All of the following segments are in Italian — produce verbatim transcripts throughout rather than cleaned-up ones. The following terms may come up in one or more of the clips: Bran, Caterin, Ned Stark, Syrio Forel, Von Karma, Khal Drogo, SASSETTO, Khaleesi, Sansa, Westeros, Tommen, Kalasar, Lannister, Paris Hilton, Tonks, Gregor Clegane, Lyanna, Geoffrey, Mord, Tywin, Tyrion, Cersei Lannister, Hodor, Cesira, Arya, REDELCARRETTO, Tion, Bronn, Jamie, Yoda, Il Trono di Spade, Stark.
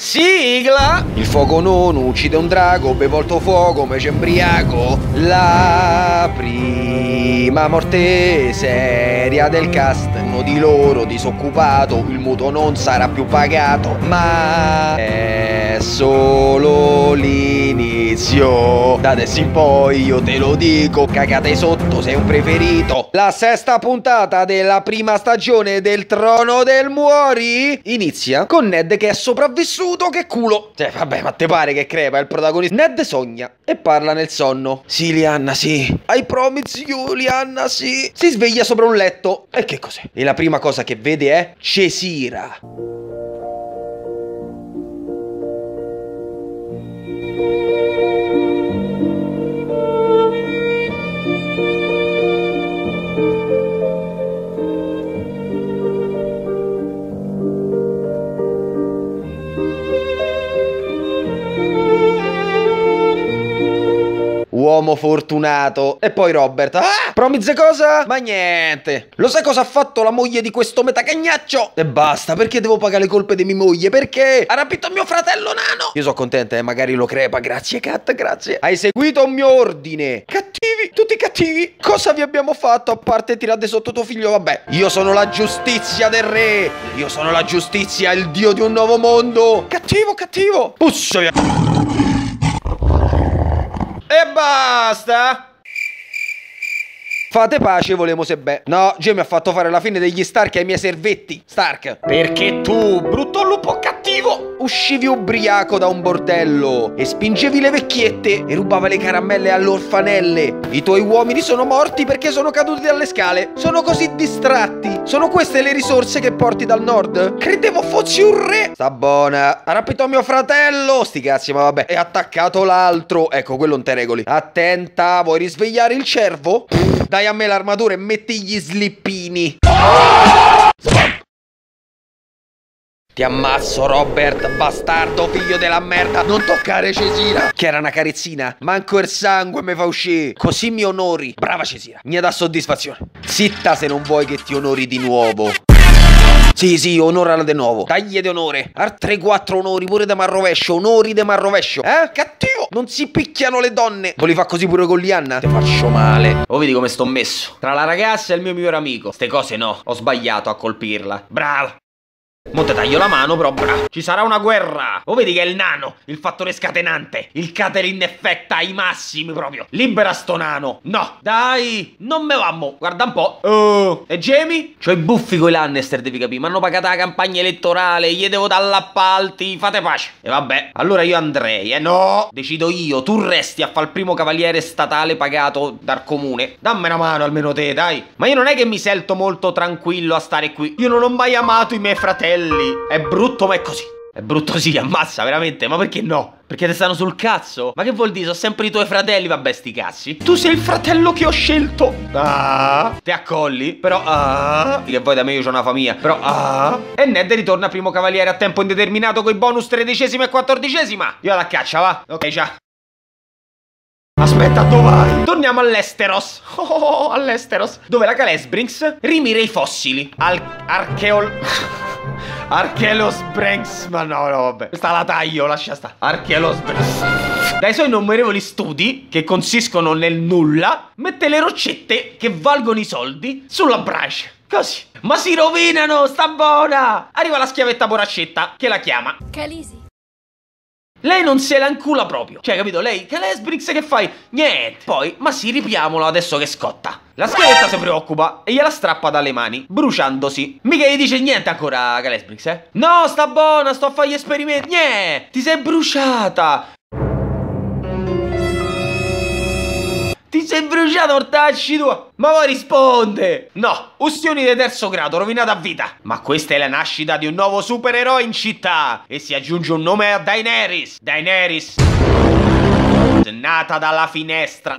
Sigla! Il fuoco non uccide un drago, bevolto fuoco, me c'è embriaco. La prima morte seria del cast. Uno di loro disoccupato, il mutuo non sarà più pagato. Ma è solo l'inizio. Da adesso in poi io te lo dico, cagate sotto, sei un preferito. La sesta puntata della prima stagione del Trono del Muori inizia con Ned che è sopravvissuto. Che culo! Cioè, vabbè, ma te pare che crepa il protagonista? Ned sogna e parla nel sonno. Sì, Lyanna, sì. I promise you, Lyanna, sì. Si sveglia sopra un letto. E che cos'è? E la prima cosa che vede è Cesira. Uomo fortunato. E poi Robert. Ah! Promise cosa? Ma niente. Lo sai cosa ha fatto la moglie di questo metacagnaccio? E basta. Perché devo pagare le colpe di mia moglie? Perché? Ha rapito mio fratello nano. Io sono contenta, eh. Magari lo crepa. Grazie, Kat. Grazie. Hai seguito il mio ordine. Cattivi. Tutti cattivi. Cosa vi abbiamo fatto? A parte tirate sotto tuo figlio. Vabbè. Io sono la giustizia del re. Io sono la giustizia. Il dio di un nuovo mondo. Cattivo, cattivo. Pusso via. E basta! Fate pace, volemo se beh. No, Jamie ha fatto fare la fine degli Stark ai miei servetti. Stark. Perché tu, brutto lupo cattivo, uscivi ubriaco da un bordello e spingevi le vecchiette e rubavi le caramelle alle orfanelle. I tuoi uomini sono morti perché sono caduti dalle scale. Sono così distratti. Sono queste le risorse che porti dal nord? Credevo fossi un re. Sta buona. Ha rapito mio fratello. Sti cazzi, ma vabbè. E ha attaccato l'altro. Ecco, quello non te regoli. Attenta, vuoi risvegliare il cervo? Dai. Dai a me l'armatura e metti gli slippini. Ah! Ti ammazzo, Robert, bastardo, figlio della merda. Non toccare Cesira. Che era una carezzina. Manco il sangue mi fa uscire. Così mi onori. Brava Cesira. Mi dà soddisfazione. Zitta se non vuoi che ti onori di nuovo. Sì, sì, onorala di nuovo. Dagli di onore. Altre quattro onori pure da marrovescio. Onori da marrovescio. Eh? Cattivo. Non si picchiano le donne. Volevi fare così pure con Lyanna? Te faccio male. O vedi come sto messo. Tra la ragazza e il mio migliore amico. Ste cose no. Ho sbagliato a colpirla. Brava. Mo te taglio la mano, però brava. Ci sarà una guerra. O vedi che è il nano. Il fattore scatenante. Il Caterin effetta ai massimi proprio. Libera sto nano. No. Dai. Non me vammo. Guarda un po'. Oh. E Jamie? C'ho i buffi coi Lannister, devi capire. Mi hanno pagata la campagna elettorale. Gli devo dall'appalti. Fate pace. E vabbè. Allora io andrei. Eh no. Decido io. Tu resti a far il primo cavaliere statale pagato dal comune. Dammi una mano almeno te, dai. Ma io non è che mi sento molto tranquillo a stare qui. Io non ho mai amato i miei fratelli. È brutto ma è così. È brutto sì, ammazza veramente. Ma perché no? Perché ti stanno sul cazzo? Ma che vuol dire? Sono sempre i tuoi fratelli. Vabbè sti cazzi. Tu sei il fratello che ho scelto. Ah, te accolli. Però ah, che vuoi da me, io c'ho una famiglia. Però ah. E Ned ritorna primo cavaliere a tempo indeterminato coi bonus tredicesima e quattordicesima. Io la caccia va. Ok ciao. Aspetta, dove vai? Torniamo all'Esteros. Oh, oh, oh, all'Esteros. Dove la Calesbrinks rimira i fossili. Al archeol... Archelos Branks. Ma no, no, vabbè. Questa la taglio, lascia stare. Archelos Branks. Dai suoi innumerevoli studi, che consiscono nel nulla, mette le roccette che valgono i soldi sulla brace. Così. Ma si rovinano, sta buona. Arriva la schiavetta boraccetta, che la chiama Khaleesi. Lei non se la incula proprio. Cioè, capito? Lei, Calesbrix, che fai? Niente. Poi, ma sì, ripiamolo adesso che scotta. La schiavetta si preoccupa e gliela strappa dalle mani, bruciandosi. Mica gli dice niente ancora, Calesbrix, eh? No, sta buona, sto a fare gli esperimenti. Niente, ti sei bruciata. Ti sei bruciata, mortacci tua! Ma voi risponde! No, ustioni di terzo grado, rovinata a vita! Ma questa è la nascita di un nuovo supereroe in città! E si aggiunge un nome a Daenerys! Daenerys! Nata dalla finestra!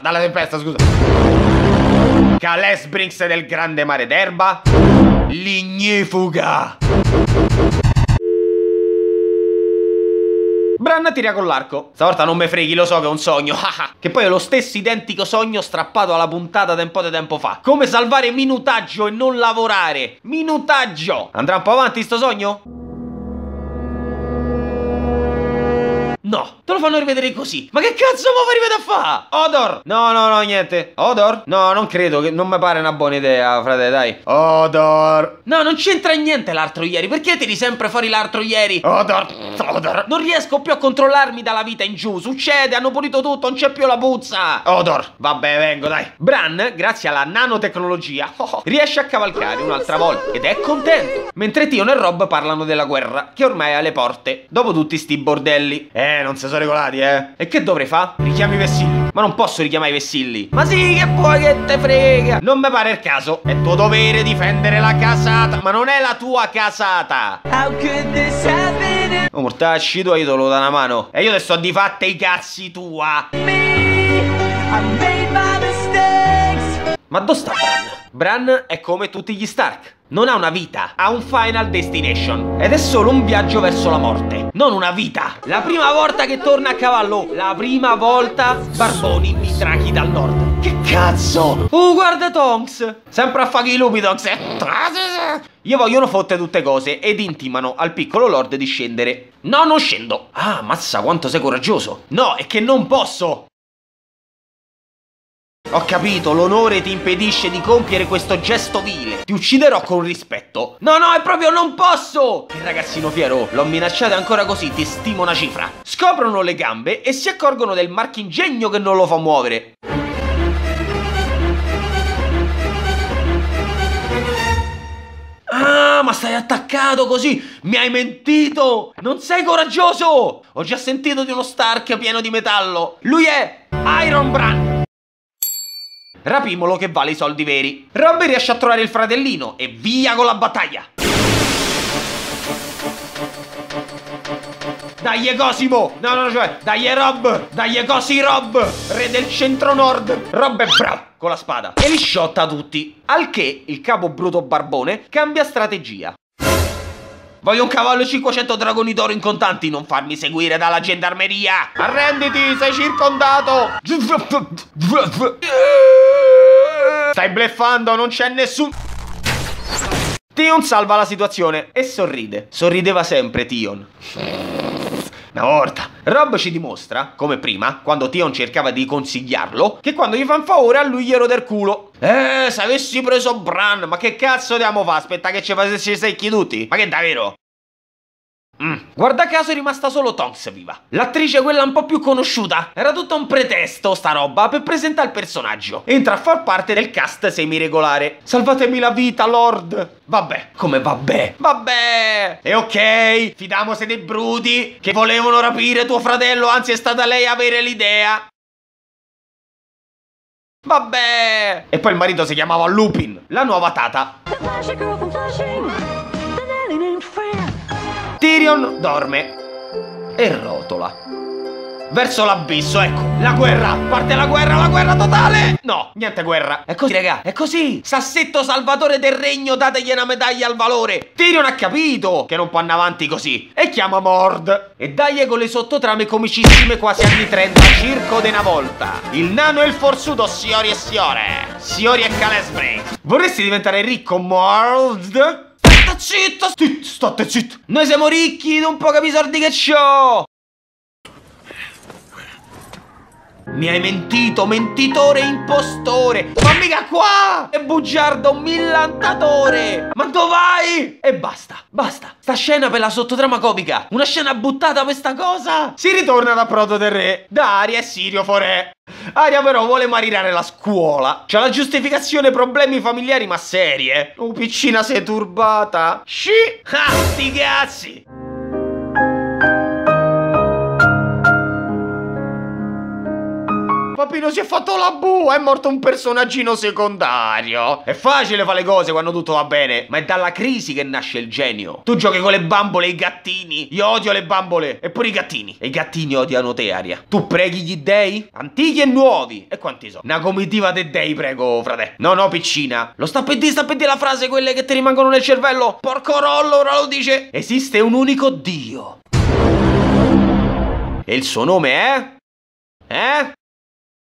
Dalla tempesta, scusa! Calesbrinks del grande mare d'erba! Lignifuga! Bran tira con l'arco. Stavolta non me freghi, lo so che è un sogno. Che poi è lo stesso identico sogno strappato alla puntata da un po' di tempo fa. Come salvare minutaggio e non lavorare. Minutaggio. Andrà un po' avanti sto sogno? No, te lo fanno rivedere così. Ma che cazzo mi fa rivedere a fa? Odor. No, no, no, niente. Odor? No, non credo, che non mi pare una buona idea, frate, dai. Odor. No, non c'entra niente l'altro ieri. Perché tiri sempre fuori l'altro ieri? Odor. Odor. Non riesco più a controllarmi dalla vita in giù. Succede, hanno pulito tutto, non c'è più la puzza. Odor. Vabbè, vengo, dai. Bran, grazie alla nanotecnologia, oh, oh, riesce a cavalcare un'altra volta ed è contento. Mentre Tion e Rob parlano della guerra, che ormai è alle porte, dopo tutti sti bordelli. Eh, non si sono regolati, eh. E che dovrei fare? Richiami Vessilli. Ma non posso richiamare i Vessilli. Ma sì, che puoi, che te frega. Non mi pare il caso. È tuo dovere difendere la casata. Ma non è la tua casata. How could this happen? Oh, mortacci tu, io te lo do una mano. E io te sto di fatte i cazzi tua. Me, I made my mistakes. Ma dove sta Bran? Bran è come tutti gli Stark. Non ha una vita, ha un final destination. Ed è solo un viaggio verso la morte. Non una vita. La prima volta che torna a cavallo, la prima volta Barboni mi trachi dal nord. Che cazzo? Oh, guarda Tonks. Sempre a fare i lupi, Tonks. Gli vogliono fotte tutte cose ed intimano al piccolo lord di scendere. No, non scendo. Ah, mazza quanto sei coraggioso. No, è che non posso. Ho capito, l'onore ti impedisce di compiere questo gesto vile. Ti ucciderò con rispetto. No, no, è proprio non posso! Il ragazzino fiero, l'ho minacciato ancora così, ti stimo una cifra. Scoprono le gambe e si accorgono del marchingegno che non lo fa muovere. Ah, ma stai attaccato così! Mi hai mentito! Non sei coraggioso! Ho già sentito di uno Stark pieno di metallo. Lui è Iron Bran. Rapimolo che vale i soldi veri. Robert riesce a trovare il fratellino e via con la battaglia. Dai Cosimo! No, no, cioè, dai Rob! Dai Cosi Rob! Re del centro nord! Rob è bravo! Con la spada. E li sciotta tutti. Al che il capo bruto barbone cambia strategia. Voglio un cavallo e cinquecento dragoni d'oro in contanti, non farmi seguire dalla gendarmeria! Arrenditi, sei circondato! Stai bleffando, non c'è nessun... Tion salva la situazione e sorride. Sorrideva sempre Tion. Una volta. Rob ci dimostra, come prima, quando Tion cercava di consigliarlo, che quando gli fa un favore a lui gli rode il culo. Eh, se avessi preso Bran, ma che cazzo dobbiamo fare? Aspetta che ci facessi secchi tutti? Ma che davvero? Mm. Guarda caso è rimasta solo Tonks viva. L'attrice quella un po' più conosciuta. Era tutto un pretesto sta roba per presentare il personaggio. Entra a far parte del cast semiregolare. Salvatemi la vita, Lord. Vabbè. Come vabbè? Vabbè. E ok, fidamose dei bruti che volevano rapire tuo fratello. Anzi è stata lei a avere l'idea. Vabbè. E poi il marito si chiamava Lupin. La nuova tata. Tyrion dorme e rotola verso l'abisso, ecco, la guerra, parte la guerra, la guerra totale! No, niente guerra, è così raga, è così! Sassetto salvatore del regno, dategli una medaglia al valore! Tyrion ha capito che non può andare avanti così e chiama Mord e dagli con le sottotrame comicissime quasi anni trenta, circo de una volta! Il nano e il forsuto, siori e siore! Siori e Calesbring! Vorresti diventare ricco, Mord? Zitto, zitto, state zitto. Noi siamo ricchi, non può capire i soldi che c'ho. Mi hai mentito, mentitore impostore. Ma mica qua! È bugiardo, millantatore. Ma dove vai? E basta, basta. Sta scena per la sottotrama comica. Una scena buttata questa cosa. Si ritorna da Proto del Re, da Arya e Syrio Forel. Arya però vuole marinare la scuola. C'ha la giustificazione problemi familiari ma serie. Oh piccina sei turbata. Sci. Ah, sti cazzi. Papino si è fatto la bu, è morto un personaggino secondario. È facile fare le cose quando tutto va bene, ma è dalla crisi che nasce il genio. Tu giochi con le bambole e i gattini. Io odio le bambole e pure i gattini. E i gattini odiano te, Arya. Tu preghi gli dei? Antichi e nuovi. E quanti so? Una comitiva dei dei prego, frate. No, no, piccina. Lo stappedì, stappedì la frase, quelle che ti rimangono nel cervello. Porco rollo, ora lo dice. Esiste un unico Dio. E il suo nome è? Eh?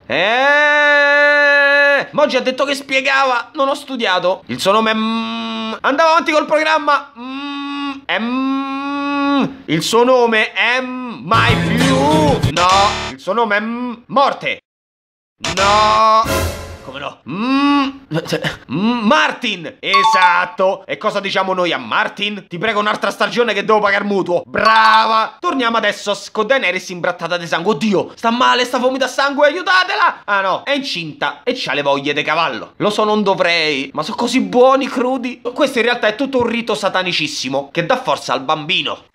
Eeeh, ma oggi ha detto che spiegava, non ho studiato. Il suo nome è... Mm, andava avanti col programma. Mm, è... Mm. Il suo nome è mai più. No. Il suo nome è Morte. No. Come no? Mm, Martin! Esatto! E cosa diciamo noi a Martin? Ti prego un'altra stagione che devo pagare mutuo. Brava! Torniamo adesso con Daenerys imbrattata di sangue. Oddio! Sta male, sta vomita sangue, aiutatela! Ah no, è incinta e c'ha le voglie di cavallo. Lo so, non dovrei, ma sono così buoni, crudi. Questo in realtà è tutto un rito satanicissimo che dà forza al bambino.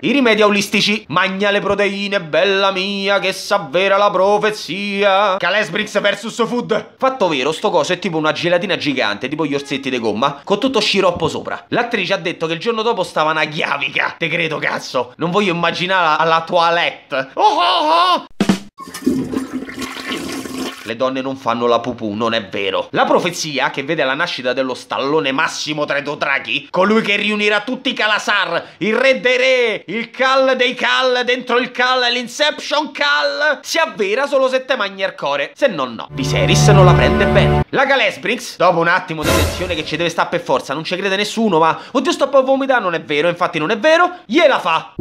I rimedi olistici. Magna le proteine, bella mia, che s'avvera la profezia. Calesbrix versus Food. Fatto vero, sto coso è tipo una gelatina gigante, tipo gli orsetti di gomma, con tutto sciroppo sopra. L'attrice ha detto che il giorno dopo stava una chiavica. Te credo, cazzo. Non voglio immaginare alla toilette. Oh oh oh. Le donne non fanno la pupù, non è vero. La profezia che vede la nascita dello stallone massimo tra i dotrachi, colui che riunirà tutti i Kalasar, il re dei re, il Khal dei Khal, dentro il Khal, l'Inception Khal, si avvera solo se te magni il core, se no no. Viserys non la prende bene. La Calesbrix, dopo un attimo di tensione che ci deve stare per forza, non ci crede nessuno, ma oddio sto per vomitare, non è vero, infatti non è vero, gliela fa.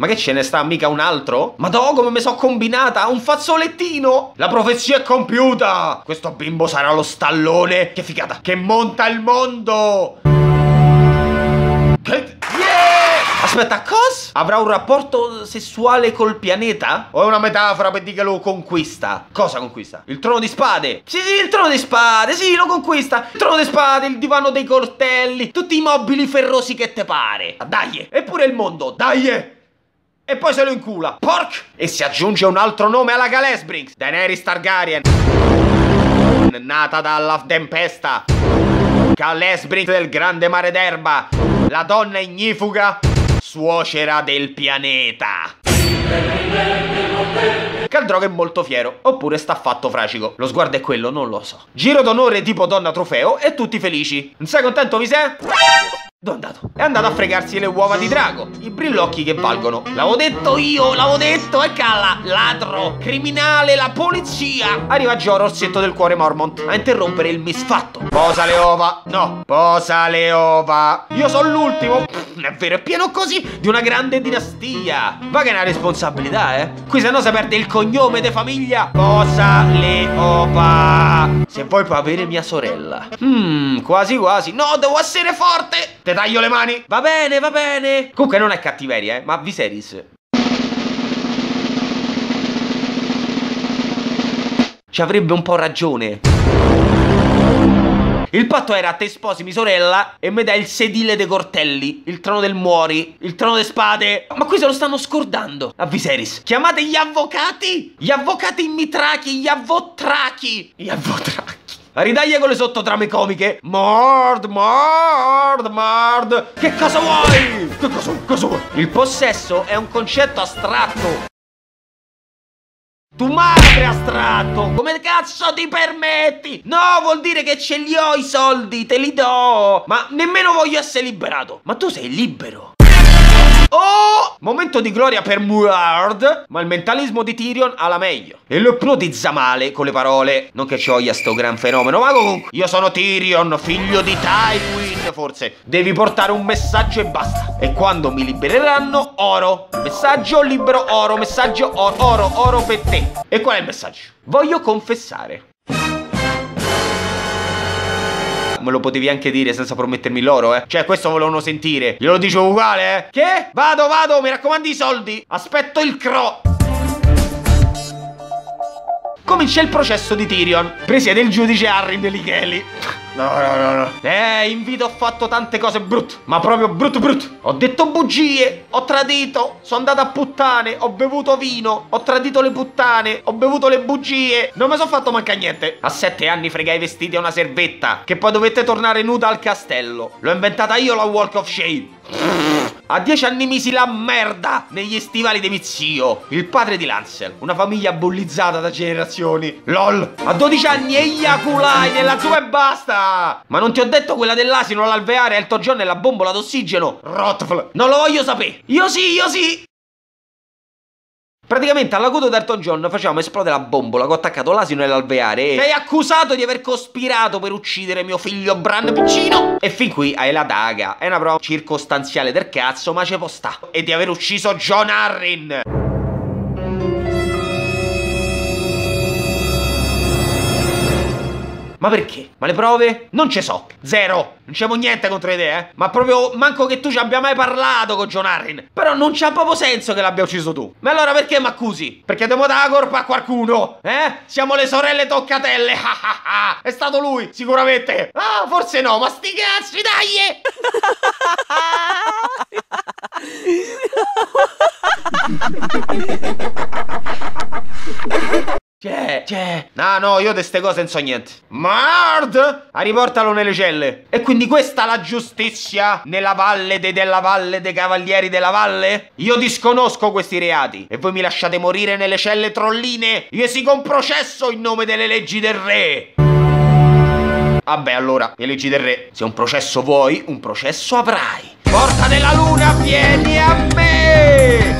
Ma che ce ne sta mica un altro? Madò, come mi sono combinata! Un fazzolettino! La profezia è compiuta! Questo bimbo sarà lo stallone! Che figata! Che monta il mondo! Che... Yeah! Aspetta, cos? Avrà un rapporto sessuale col pianeta? O è una metafora per dire che lo conquista? Cosa conquista? Il trono di spade! Sì, sì, il trono di spade! Sì, lo conquista! Il trono di spade, il divano dei coltelli, tutti i mobili ferrosi che te pare! Dai! Eppure il mondo! Dai! E poi se lo incula. Pork! E si aggiunge un altro nome alla Calesbrink. Daenerys Targaryen. Nata dalla tempesta. Calesbrink del grande mare d'erba. La donna ignifuga. Suocera del pianeta. Khal Drogo è molto fiero, oppure sta affatto fracico. Lo sguardo è quello, non lo so. Giro d'onore tipo donna trofeo e tutti felici. Non sei contento, mi sei? Dove è andato? È andato a fregarsi le uova di drago, i brillocchi che valgono. L'avevo detto io, l'avevo detto, e cala, ladro, criminale, la polizia. Arriva Jorah, orsetto del cuore Mormont, a interrompere il misfatto. Posa le uova, no, posa le uova. Io sono l'ultimo, è vero, è pieno così di una grande dinastia. Va che è una responsabilità, eh. Qui se no si perde il cognome di famiglia. Posa le uova. Se vuoi puoi avere mia sorella. Mmm, quasi quasi, no, devo essere forte. Te taglio le mani. Va bene, va bene. Comunque non è cattiveria, eh, ma Viserys ci avrebbe un po' ragione. Il patto era: te sposi mia sorella e mi dai il sedile dei cortelli, il trono del muori, il trono delle spade. Ma qui se lo stanno scordando. A Viserys, chiamate gli avvocati. Gli avvocati mitrachi, gli avvotrachi. Gli avvotrachi. Ridaglia con le sottotrame comiche. Mord, mord, mord. Che cosa vuoi? Che cosa, cosa vuoi? Il possesso è un concetto astratto. Tu madre astratto. Come cazzo ti permetti? No, vuol dire che ce li ho i soldi, te li do. Ma nemmeno voglio essere liberato. Ma tu sei libero. Oh! Momento di gloria per Mord, ma il mentalismo di Tyrion ha la meglio. E lo ipnotizza male con le parole. Non che ci voglia sto gran fenomeno, ma comunque. Io sono Tyrion, figlio di Tywin, forse. Devi portare un messaggio e basta. E quando mi libereranno, oro. Messaggio libero, oro. Messaggio oro, oro, oro per te. E qual è il messaggio? Voglio confessare. Me lo potevi anche dire senza promettermi l'oro, eh. Cioè questo volevano sentire. Glielo dicevo uguale, eh. Che? Vado, vado, mi raccomando i soldi. Aspetto il cro. Comincia il processo di Tyrion. Presiede il giudice Arryn degli Cheli. No, no, no, no. Eh, in vita ho fatto tante cose brutte. Ma proprio brutte brutte. Ho detto bugie. Ho tradito. Sono andato a puttane. Ho bevuto vino. Ho tradito le puttane. Ho bevuto le bugie. Non mi sono fatto mancare niente. A sette anni fregai i vestiti a una servetta, che poi dovette tornare nuda al castello. L'ho inventata io la Walk of Shame. A dieci anni misi la merda negli stivali di mio zio, il padre di Lancel, una famiglia bullizzata da generazioni. LOL. A dodici anni eiaculai nella zuppa e basta. Ma non ti ho detto quella dell'asino, l'alveare, il togion e la bombola d'ossigeno. Rotfl. Non lo voglio sapere. Io sì, io sì. Praticamente all'acuto d'Arton John facciamo esplodere la bombola che ho attaccato l'asino e l'alveare e sei accusato di aver cospirato per uccidere mio figlio Bran piccino. E fin qui hai la daga. È una prova circostanziale del cazzo, ma ce può sta. E di aver ucciso Jon Arryn. Ma perché? Ma le prove? Non ce so. Zero. Non c'è niente contro le idee, eh? Ma proprio manco che tu ci abbia mai parlato con Jon Arryn. Però non c'ha proprio senso che l'abbia ucciso tu. Ma allora perché mi accusi? Perché devo dare la colpa a qualcuno, eh? Siamo le sorelle toccatelle. È stato lui, sicuramente. Ah, forse no, ma sti cazzi, dai! C'è, c'è. No, no, io di ste cose non so niente. Mord! A riportalo nelle celle. E quindi questa la giustizia nella valle de della valle dei cavalieri della valle? Io disconosco questi reati e voi mi lasciate morire nelle celle trolline. Io esigo un processo in nome delle leggi del re. Vabbè, allora, le leggi del re. Se un processo vuoi, un processo avrai. Porta della luna, vieni a me!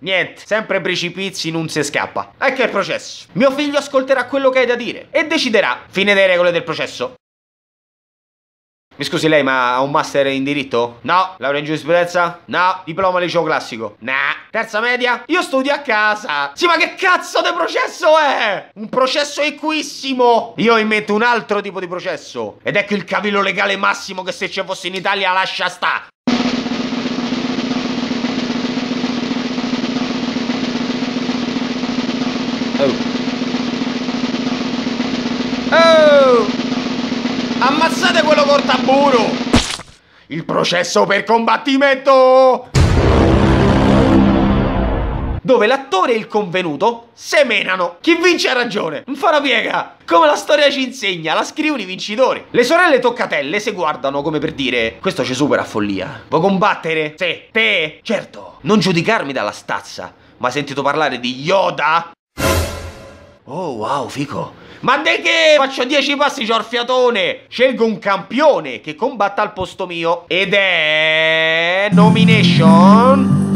Niente, sempre precipizi, non si scappa. Ecco il processo. Mio figlio ascolterà quello che hai da dire e deciderà. Fine delle regole del processo. Mi scusi lei, ma ha un master in diritto? No. Laurea in giurisprudenza? No. Diploma liceo classico? Nah. Terza media? Io studio a casa. Sì, ma che cazzo di processo è? Un processo equissimo. Io invento un altro tipo di processo. Ed ecco il cavillo legale massimo che se ci fosse in Italia lascia sta. Oh. Oh. Ammazzate quello portaburo. Il processo per combattimento, dove l'attore e il convenuto semenano. Chi vince ha ragione, non fa una piega. Come la storia ci insegna, la scrivono i vincitori. Le sorelle toccatelle se guardano come per dire: questo ci supera a follia. Vuoi combattere? Sì. Te? Certo. Non giudicarmi dalla stazza. Ma hai sentito parlare di Yoda? Oh wow, fico. Ma de che? Faccio dieci passi, c'ho il fiatone. Scelgo un campione che combatta al posto mio. Ed è... nomination.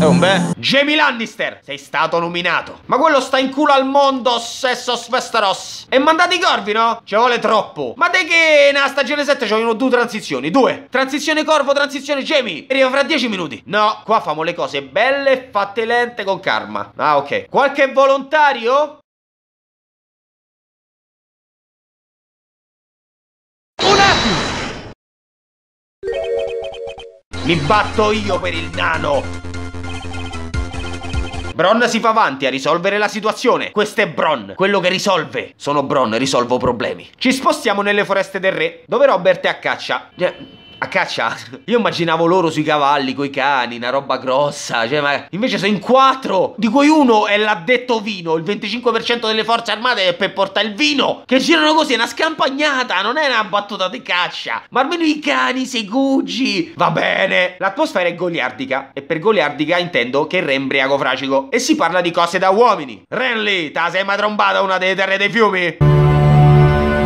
E un beh. Jamie Lannister, sei stato nominato. Ma quello sta in culo al mondo, Sessos Westeros. E mandate i corvi, no? Ci vuole troppo. Ma te che nella stagione sette ci vogliono due transizioni. Due. Transizione corvo, transizione Jamie. Arriva fra dieci minuti. No, qua famo le cose belle, fatte lente, con calma. Ah, ok. Qualche volontario? Un attimo. Mi batto io per il nano. Bronn si fa avanti a risolvere la situazione. Questo è Bronn, quello che risolve. Sono Bronn, risolvo problemi. Ci spostiamo nelle foreste del re, dove Robert è a caccia. A caccia? Io immaginavo loro sui cavalli, coi cani, una roba grossa. Cioè, ma invece sono in quattro, di cui uno è l'addetto vino. Il venticinque per cento delle forze armate è per portare il vino. Che girano così, è una scampagnata, non è una battuta di caccia. Ma almeno i cani, segugi. Va bene. L'atmosfera è goliardica. E per goliardica intendo che il re è embriaco fracico. E si parla di cose da uomini. Renly, ta sei mai trombata una delle terre dei fiumi?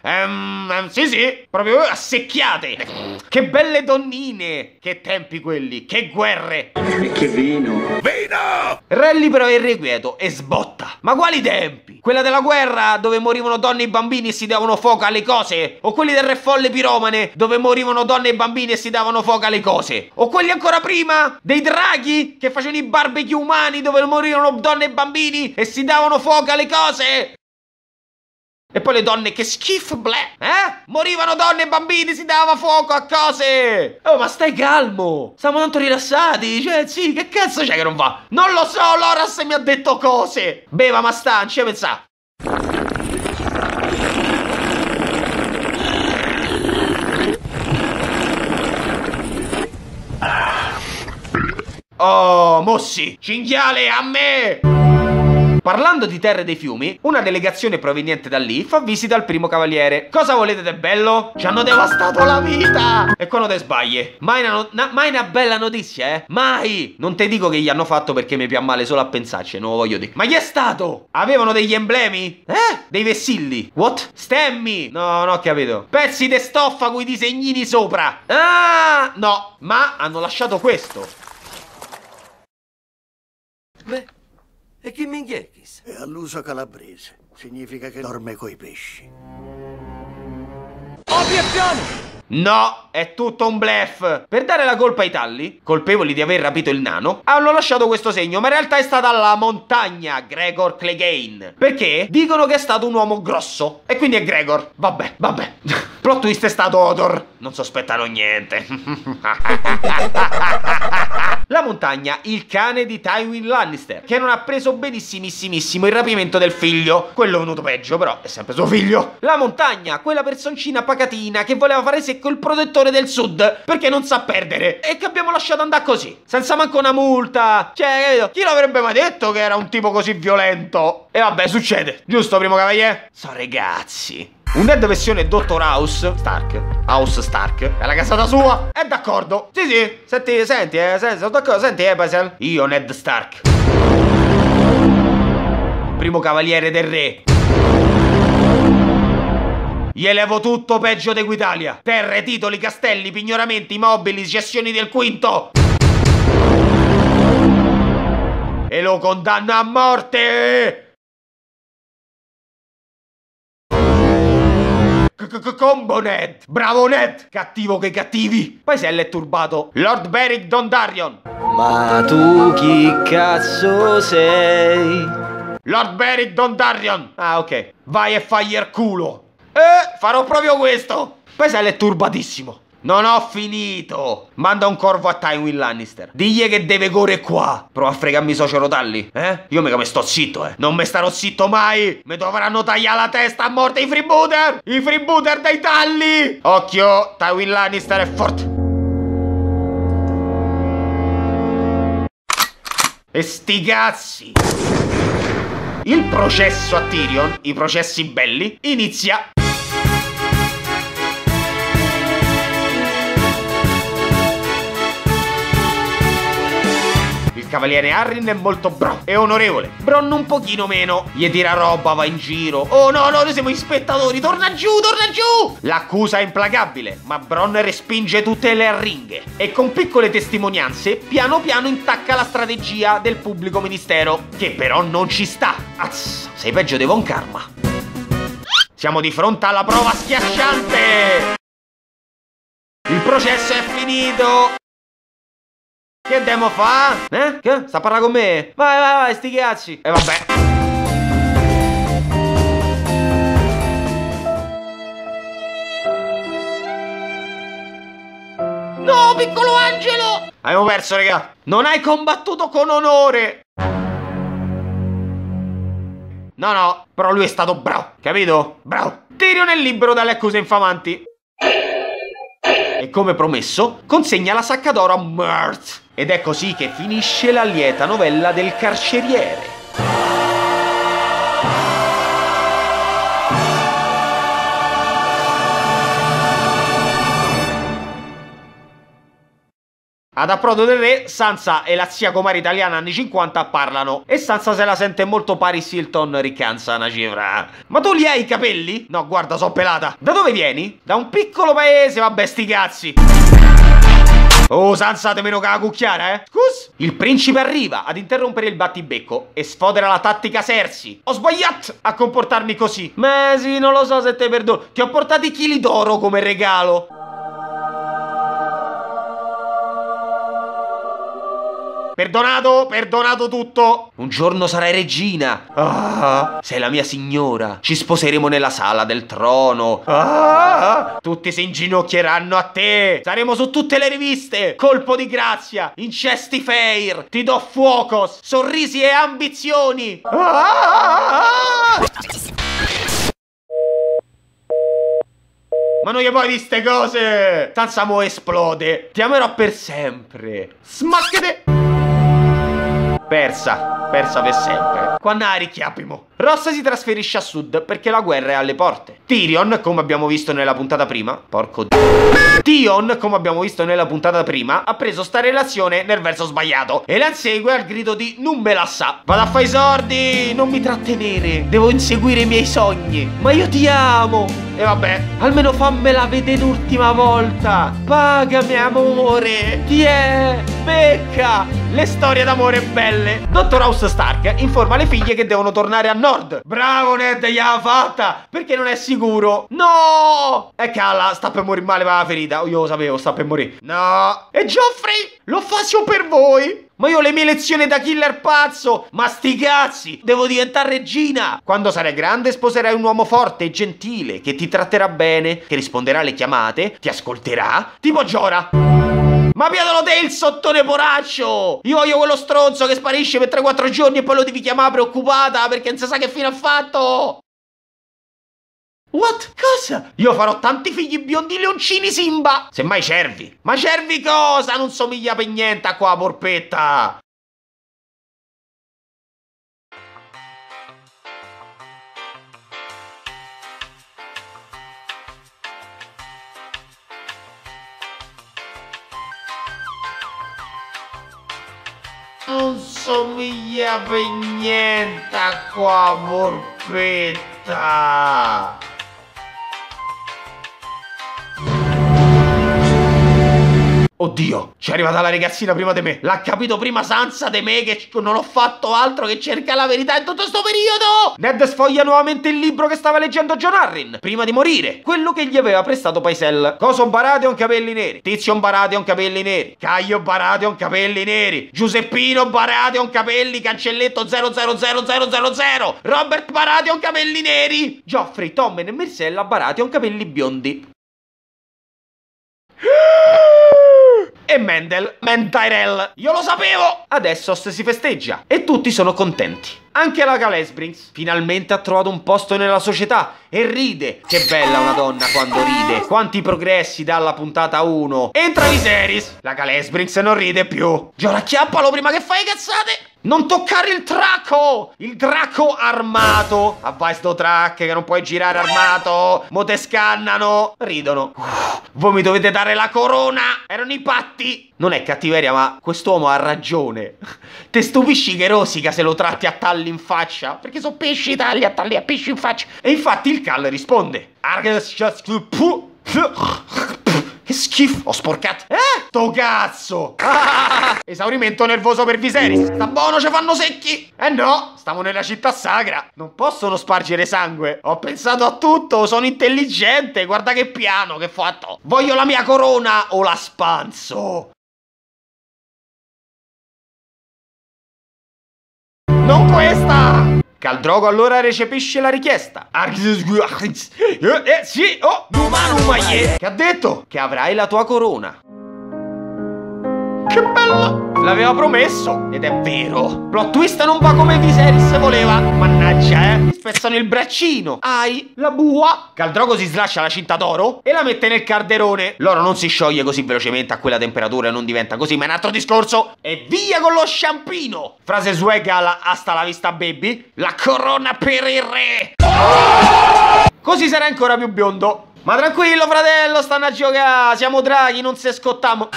Ehm, um, um, sì sì, proprio assecchiate. Che belle donnine, che tempi quelli, che guerre. E che vino. Vino! Renly però è irrequieto e sbotta. Ma quali tempi? Quella della guerra dove morivano donne e bambini e si davano fuoco alle cose? O quelli del re folle piromane dove morivano donne e bambini e si davano fuoco alle cose? O quelli ancora prima dei draghi che facevano i barbecue umani dove morivano donne e bambini e si davano fuoco alle cose? E poi le donne, che schifo, bleh, eh? Morivano donne e bambini, si dava fuoco a cose! Oh, ma stai calmo! Siamo tanto rilassati, cioè, sì, che cazzo c'è che non va? Non lo so, Loras mi ha detto cose! Beva, ma sta, non ci pensa! Oh, mossi! Cinghiale, a me! Parlando di terre dei fiumi, una delegazione proveniente da lì fa visita al primo cavaliere. Cosa volete de bello? Ci hanno devastato la vita! E qua non te sbagli. Mai una, no mai una bella notizia, eh? Mai! Non te dico che gli hanno fatto perché mi pian male solo a pensarci, non lo voglio dire. Ma chi è stato? Avevano degli emblemi? Eh? Dei vessilli? What? Stemmi? No, non ho capito. Pezzi di stoffa coi disegnini sopra. Ah! No, ma hanno lasciato questo. Beh, e chi minchiecchis? È all'uso calabrese. Significa che dorme coi pesci. Obiezione! No, è tutto un bluff. Per dare la colpa ai talli, colpevoli di aver rapito il nano, hanno lasciato questo segno, ma in realtà è stata la montagna Gregor Clegane, perché dicono che è stato un uomo grosso e quindi è Gregor. Vabbè, vabbè. Plot twist, è stato Hodor. Non sospettano niente. La montagna, il cane di Tywin Lannister, che non ha preso benissimissimo il rapimento del figlio. Quello è venuto peggio, però è sempre suo figlio. La montagna, quella personcina pacatina che voleva fare secco il protettore del sud perché non sa perdere e che abbiamo lasciato andare così, senza manco una multa. Cioè, capito? Chi l'avrebbe mai detto che era un tipo così violento? E vabbè, succede, giusto, primo cavaliere? So ragazzi. Un Ned versione Dottor House Stark. House Stark. È la casata sua. È d'accordo. Sì, sì. Senti, senti, eh. Senti, sono d'accordo. Senti, eh, Basel. Io, Ned Stark, primo cavaliere del re, gli elevo tutto peggio di Guitalia. Terre, titoli, castelli, pignoramenti, mobili, cessioni del quinto. E lo condanno a morte. Combo Ned. Bravo Ned. Cattivo che cattivi. Paesello è turbato. Lord Beric Dondarrion. Ma tu chi cazzo sei? Lord Beric Dondarrion. Ah, ok. Vai e fagli il culo. Eh, farò proprio questo. Paesello è turbatissimo. Non ho finito. Manda un corvo a Tywin Lannister. Digli che deve correre qua. Prova a fregarmi socio Talli, eh? Io mica mi sto zitto, eh. Non mi starò zitto mai. Mi dovranno tagliare la testa a morte i freebooter. I freebooter dei Talli. Occhio, Tywin Lannister è forte. E sti cazzi. Il processo a Tyrion, i processi belli, inizia. Il cavaliere Arryn è molto bro, è onorevole. Bronn un pochino meno. Gli tira roba, va in giro. Oh no, no, noi siamo gli spettatori. Torna giù, torna giù. L'accusa è implacabile, ma Bronn respinge tutte le arringhe e con piccole testimonianze piano piano intacca la strategia del pubblico ministero, che però non ci sta. Azz, sei peggio di Von Karma. Siamo di fronte alla prova schiacciante. Il processo è finito. Che demo fa? Eh? Che? Sta a parlare con me? Vai, vai, vai, sti cazzi! E vabbè. No, piccolo angelo! Abbiamo perso, raga! Non hai combattuto con onore! No, no, però lui è stato bravo, capito? Bravo! Tyrion è libero dalle accuse infamanti. E come promesso, consegna la sacca d'oro a Mord. Ed è così che finisce la lieta novella del carceriere. Ad approdo del re, Sansa e la zia comare italiana anni cinquanta parlano e Sansa se la sente molto Paris Hilton riccanza una cifra. Ma tu li hai i capelli? No, guarda, so pelata. Da dove vieni? Da un piccolo paese, vabbè, sti cazzi. Oh, Sansa, te meno che la cucchiara, eh? Scus? Il principe arriva ad interrompere il battibecco e sfodera la tattica Cersei. Ho sbagliato a comportarmi così. Ma sì, non lo so se te perdono. Ti ho portato i chili d'oro come regalo. Perdonato, perdonato tutto. Un giorno sarai regina. Ah, sei la mia signora. Ci sposeremo nella sala del trono. Ah, tutti si inginocchieranno a te. Saremo su tutte le riviste. Colpo di grazia. Incesti fair. Ti do fuoco. Sorrisi e ambizioni. Ah. Ma non gli puoi di ste cose. Sansa mo esplode. Ti amerò per sempre. Smacchete. Persa, persa per sempre. Qua na richiapimo. Rossa si trasferisce a sud perché la guerra è alle porte. Tyrion, come abbiamo visto nella puntata prima, porco d... Tion, come abbiamo visto nella puntata prima, ha preso sta relazione nel verso sbagliato e la insegue al grido di non me la sa. Vado a fare i sordi, non mi trattenere, devo inseguire i miei sogni, ma io ti amo. E vabbè, almeno fammela vedere l'ultima volta. Pagami amore, ti è, becca. Le storie d'amore belle. Dottor House Stark informa le figlie che devono tornare a nord. Bravo Ned, gliela fatta, perché non è sicuro. No! E Khal sta per morire male per la ferita. Io lo sapevo, sta per morire. No! E Geoffrey, lo faccio per voi. Ma io ho le mie lezioni da killer pazzo. Ma sti cazzi, devo diventare regina. Quando sarai grande sposerai un uomo forte e gentile, che ti tratterà bene, che risponderà alle chiamate, ti ascolterà, tipo Jorah. Ma piatelo te il sottone poraccio! Io voglio quello stronzo che sparisce per tre quattro giorni e poi lo devi chiamare preoccupata perché non si sa che fine ha fatto! What? Cosa? Io farò tanti figli biondi leoncini Simba! Semmai cervi! Ma cervi cosa? Non somiglia per niente a qua porpetta! Non somiglia per niente a qua porpetta. Oddio, c'è arrivata la ragazzina prima di me. L'ha capito prima Sansa di me, che non ho fatto altro che cercare la verità in tutto sto periodo. Ned sfoglia nuovamente il libro che stava leggendo Jon Arryn prima di morire, quello che gli aveva prestato Paisel. Coso Baratheon capelli neri, Tizio Baratheon capelli neri, Caio Baratheon capelli neri, Giuseppino Baratheon capelli cancelletto zero zero zero zero zero, Robert Baratheon capelli neri, Geoffrey, Tommen e Myrcella Baratheon capelli biondi. E Mendel, Man Tyrell, io lo sapevo! Adesso si festeggia e tutti sono contenti. Anche la Calesbrings finalmente ha trovato un posto nella società e ride. Che bella una donna quando ride. Quanti progressi dalla puntata uno. Entra Viserys, la Calesbrings non ride più. Giora, acchiappalo prima che fai cazzate! Non toccare il draco! Il draco armato! Avvai sto track che non puoi girare armato! Mo te scannano! Ridono. Uff, voi mi dovete dare la corona! Erano i patti! Non è cattiveria, ma quest'uomo ha ragione. Te stupisci che rosica se lo tratti a talli in faccia? Perché sono pesci tagli a talli a pesci in faccia! E infatti il Khal risponde. Che schifo, ho sporcato. Eh? Sto cazzo. Ah! Esaurimento nervoso per Viserys. Sta buono, ci fanno secchi. Eh no, stiamo nella città sacra. Non possono spargere sangue. Ho pensato a tutto, sono intelligente. Guarda che piano che ho fatto. Voglio la mia corona o la spanzo. Non questa. Khal Drogo allora recepisce la richiesta. Eh sì, oh, che ha detto? Che avrai la tua corona. Che bello! L'aveva promesso, ed è vero. Plot twist non va come Viserys voleva. Mannaggia, eh. Spezzano il braccino. Ai, la bua. Khal Drogo si slascia la cinta d'oro e la mette nel calderone. L'oro non si scioglie così velocemente a quella temperatura e non diventa così, ma è un altro discorso. E via con lo sciampino. Frase suega alla hasta la vista baby. La corona per il re. Oh! Così sarà ancora più biondo. Ma tranquillo fratello, stanno a giocare. Siamo draghi, non se scottiamo.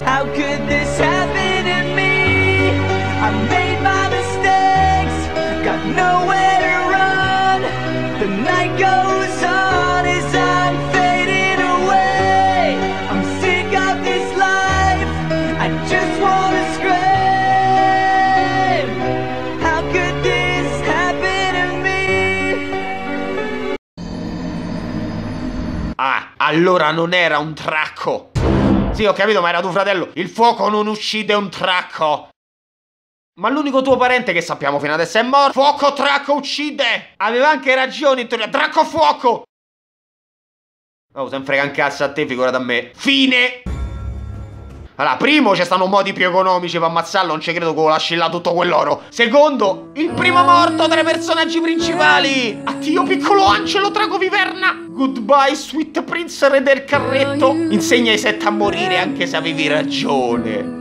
How could this happen to me? I made my mistakes, got nowhere to run. The night goes on as I'm fading away. I'm sick of this life, I just wanna scream. How could this happen to me? Ah, allora non era un tracco. Sì, ho capito, ma era tuo fratello. Il fuoco non uccide un tracco. Ma l'unico tuo parente che sappiamo fino adesso è morto. Fuoco Draco uccide! Aveva anche ragione in teoria. Draco fuoco! Oh, se ne frega un cazzo a te, figura da me. Fine! Allora, primo, ci stanno modi più economici per ammazzarlo, non ci credo che lo lasci là tutto quell'oro. Secondo, il primo morto tra i personaggi principali. Addio, piccolo angelo, Drago Viverna. Goodbye, sweet prince, re del carretto. Insegna ai sette a morire, anche se avevi ragione.